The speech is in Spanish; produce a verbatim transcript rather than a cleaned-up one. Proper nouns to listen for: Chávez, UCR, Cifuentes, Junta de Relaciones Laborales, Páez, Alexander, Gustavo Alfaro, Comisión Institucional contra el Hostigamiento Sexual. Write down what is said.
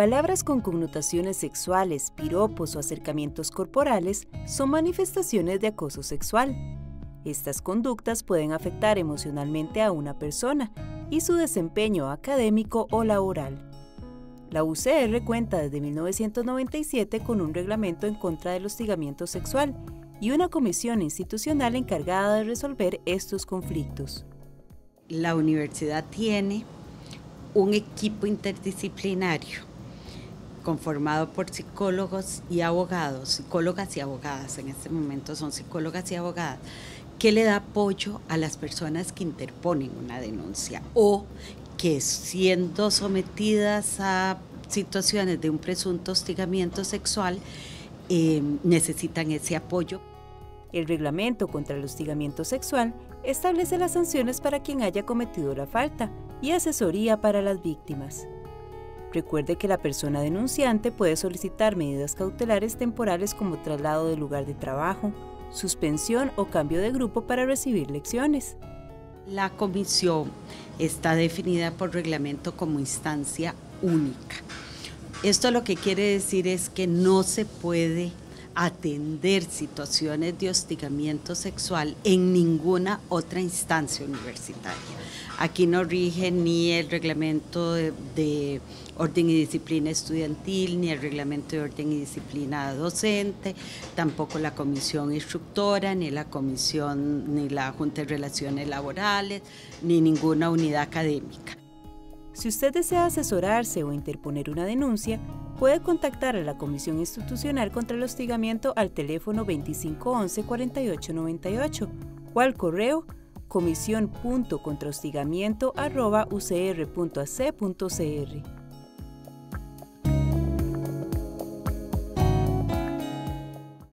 Palabras con connotaciones sexuales, piropos o acercamientos corporales son manifestaciones de acoso sexual. Estas conductas pueden afectar emocionalmente a una persona y su desempeño académico o laboral. La U C R cuenta desde mil novecientos noventa y siete con un reglamento en contra del hostigamiento sexual y una comisión institucional encargada de resolver estos conflictos. La universidad tiene un equipo interdisciplinario conformado por psicólogos y abogados, psicólogas y abogadas, en este momento son psicólogas y abogadas, que le da apoyo a las personas que interponen una denuncia o que siendo sometidas a situaciones de un presunto hostigamiento sexual eh, necesitan ese apoyo. El reglamento contra el hostigamiento sexual establece las sanciones para quien haya cometido la falta y asesoría para las víctimas. Recuerde que la persona denunciante puede solicitar medidas cautelares temporales como traslado del lugar de trabajo, suspensión o cambio de grupo para recibir lecciones. La comisión está definida por reglamento como instancia única. Esto lo que quiere decir es que no se puede atender situaciones de hostigamiento sexual en ninguna otra instancia universitaria. Aquí no rige ni el reglamento de, de orden y disciplina estudiantil, ni el reglamento de orden y disciplina docente, tampoco la comisión instructora, ni la comisión, ni la Junta de Relaciones Laborales, ni ninguna unidad académica. Si usted desea asesorarse o interponer una denuncia, puede contactar a la Comisión Institucional contra el Hostigamiento al teléfono veinticinco once cuarenta y ocho noventa y ocho o al correo comisión punto contrahostigamiento arroba u c r punto a c punto c r.